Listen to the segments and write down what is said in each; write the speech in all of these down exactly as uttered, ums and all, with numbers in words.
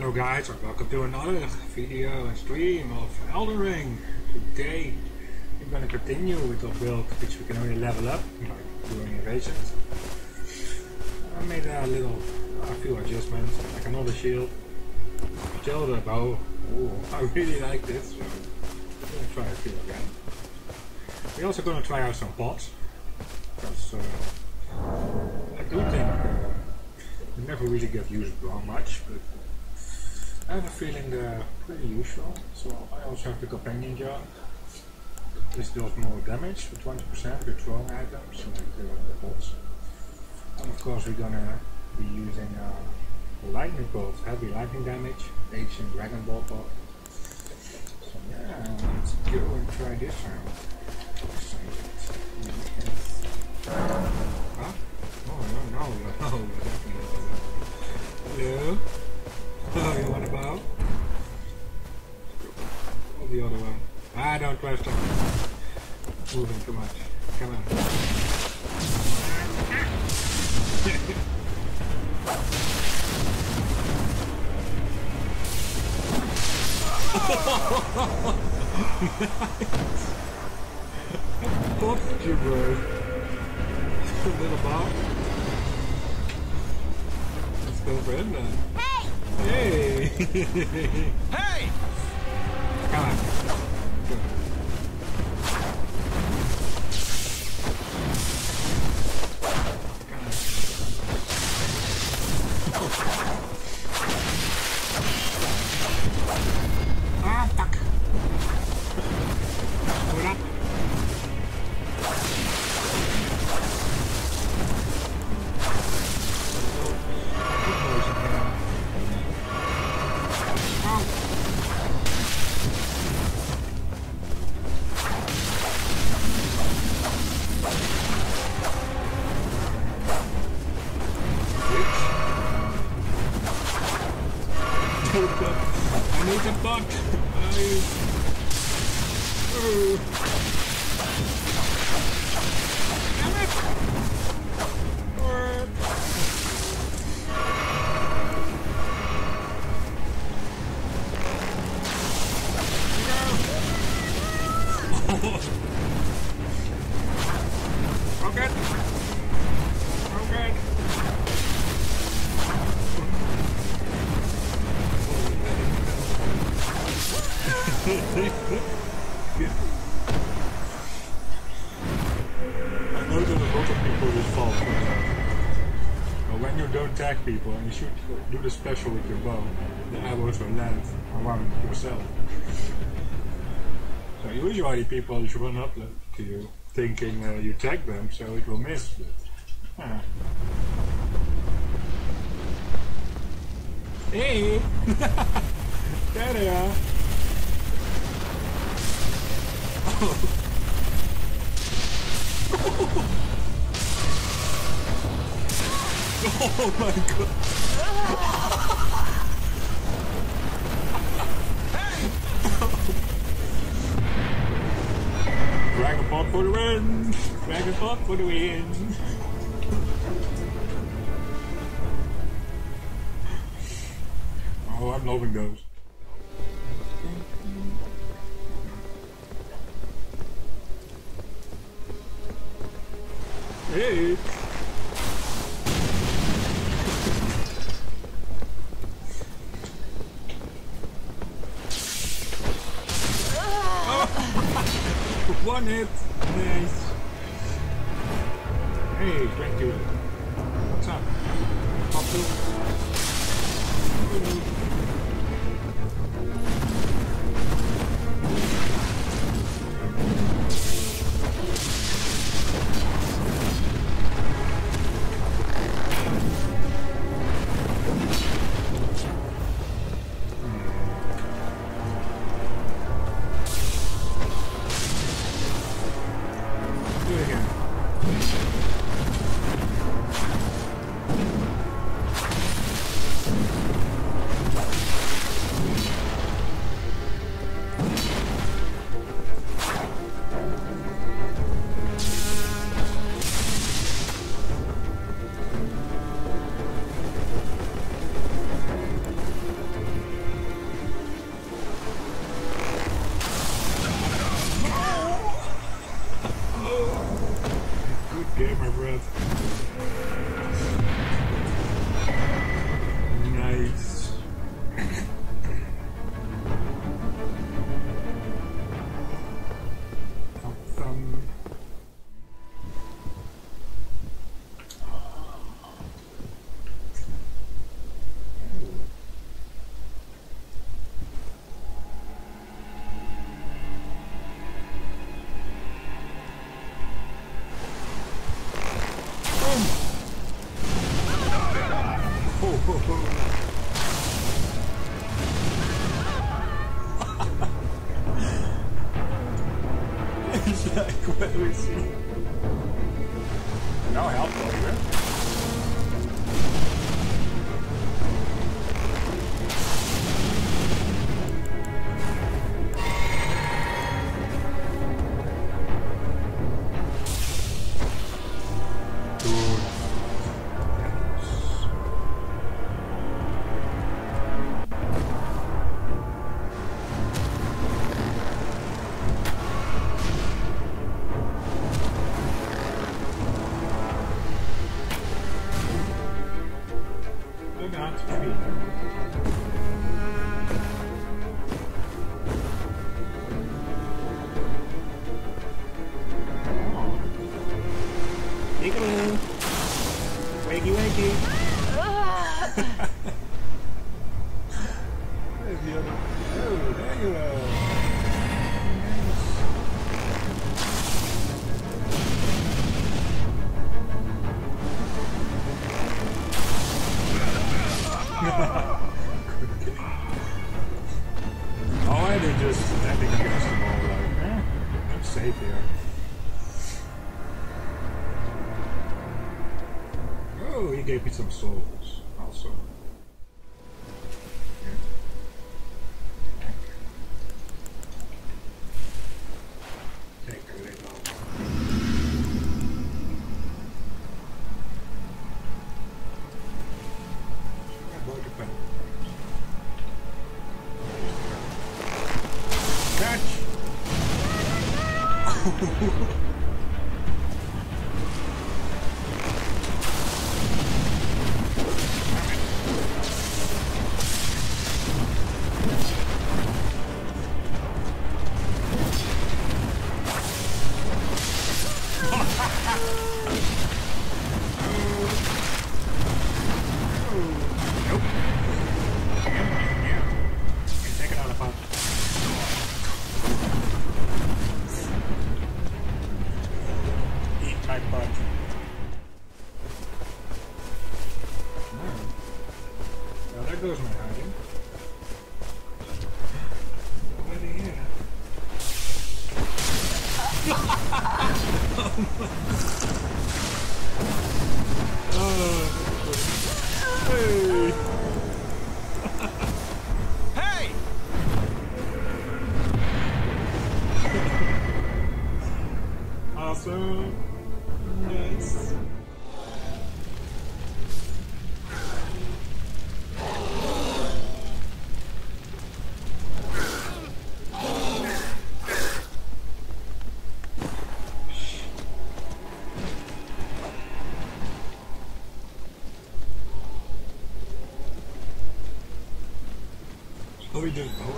Hello guys, and welcome to another video and stream of Elden Ring. Today we're going to continue with our build, which we can only level up by doing invasions. I made a little, a few adjustments, like another shield, shield a bow. Ooh, I really like this, so I'm going to try a few again. We're also going to try out some pots, because uh, I do think uh, we never really get used how much, but I have a feeling they're pretty useful. So I also have the companion jar. This does more damage for twenty percent with throwing items, like the, the bolts. And of course we're gonna be using uh, lightning bolt, heavy lightning damage, ancient dragon ball bolt. So yeah, let's go and try this round. Huh? Oh no, no, no, no. Hello? Oh, you want a bow? Or the other one? I don't trust him. Moving too much. Come on. Nice! Popped you, bro. A little bow. Let's go for him then. Hey! Hey! Come on. Go. Come on. Ah, fuck. Hold up. People, and you should do the special with your bow. The arrows will land around yourself. So usually people just run up to you thinking uh, you tag them, so it will miss. But, uh. Hey! There they are! Oh. Oh my god! Dragon Ball for the win! Dragon Ball for the win! Oh, I'm loving those. Hey! One hit! Nice! Hey, thank you! What's up? Pop two? Do it again. It's like, what do we see? No help over here. Gave me some souls also. Take a little. Catch! What are we doing, Bowen?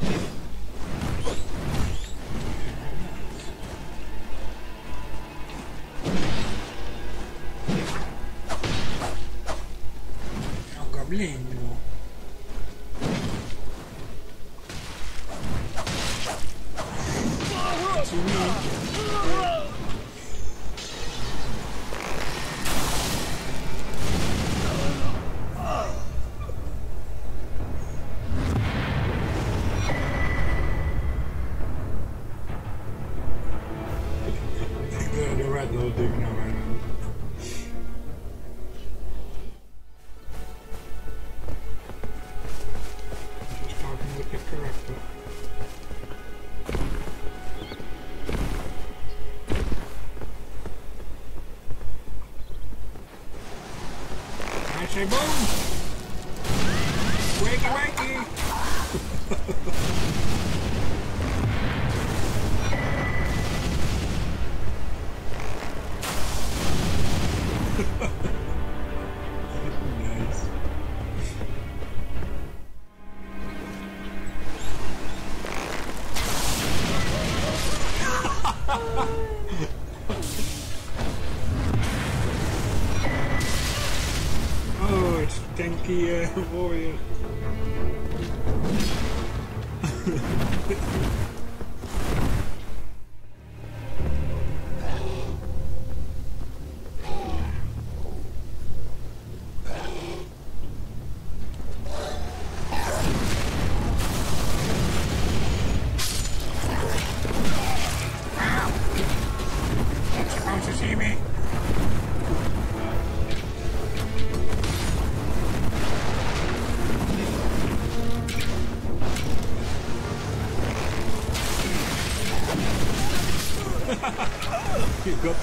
Boom! Wakey, wakey! Nice. Tanky uh, warrior.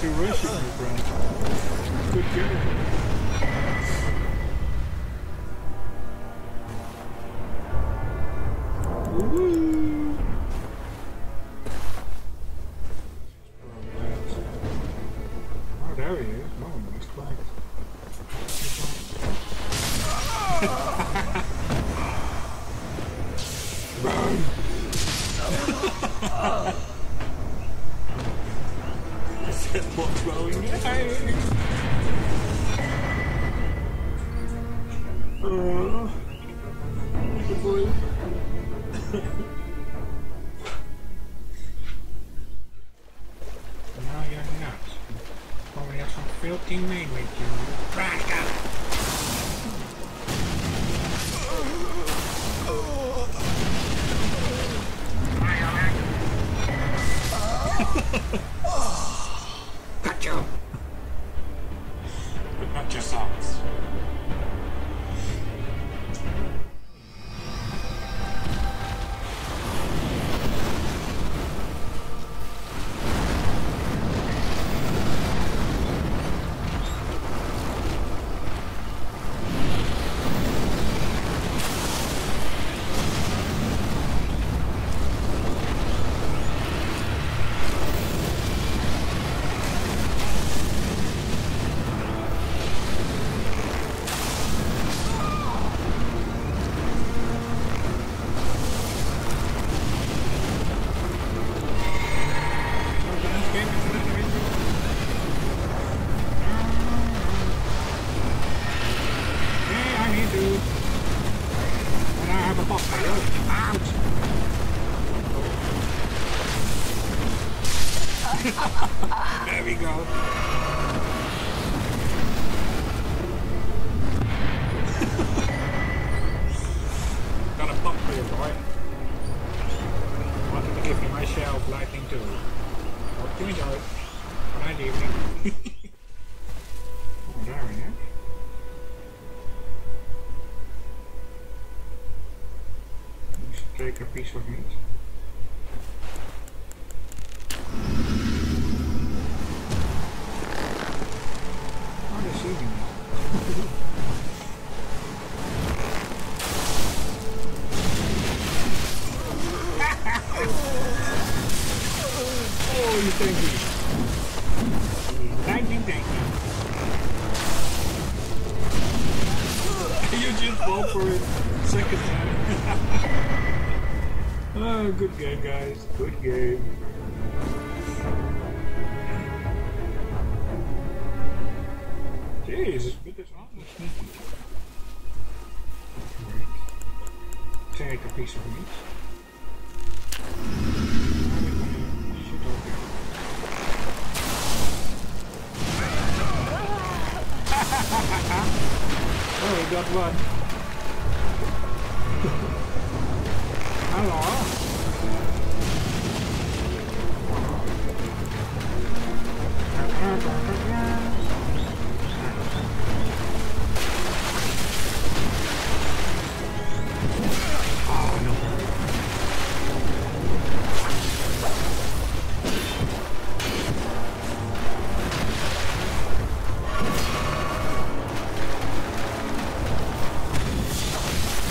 to worship you, friend. Good beautiful. A piece of meat. Oh, they're saving me. Oh, you thank me. Thank you, thank you. You just fall for it second time. Oh, good game, guys. Good game. Jeez, it's good as honest. Take a piece of meat. Oh, we got one. Hello. Oh,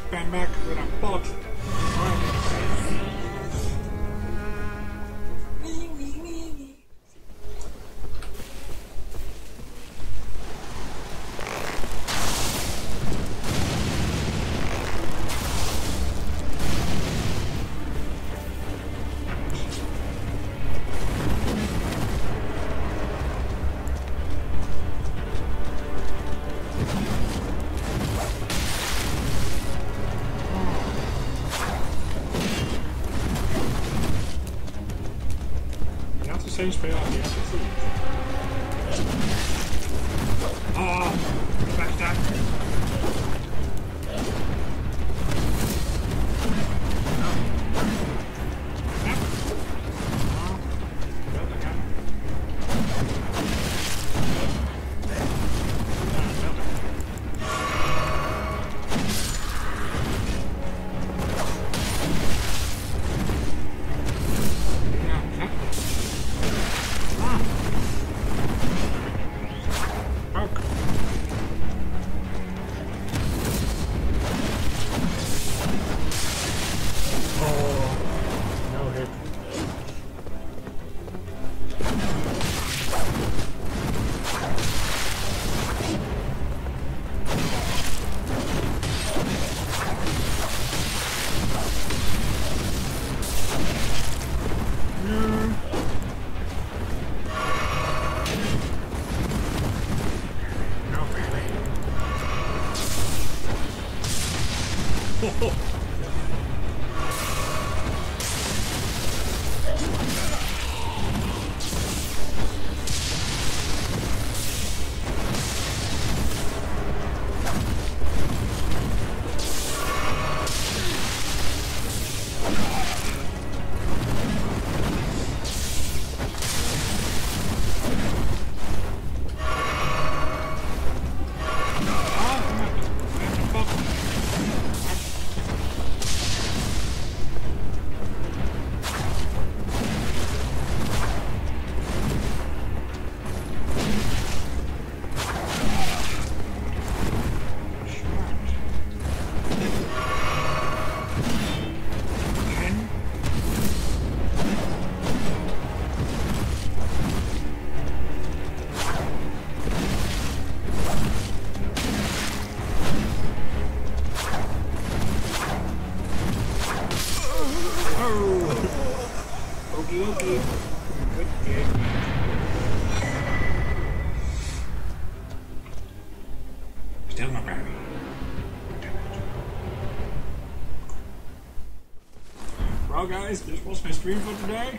much back with a bot. Change me on here. Well guys, this was my stream for today.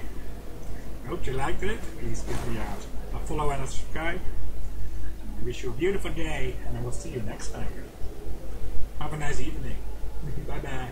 I hope you liked it. Please give me a, a follow and a subscribe. And I wish you a beautiful day and I will see you next time. Have a nice evening. Bye bye.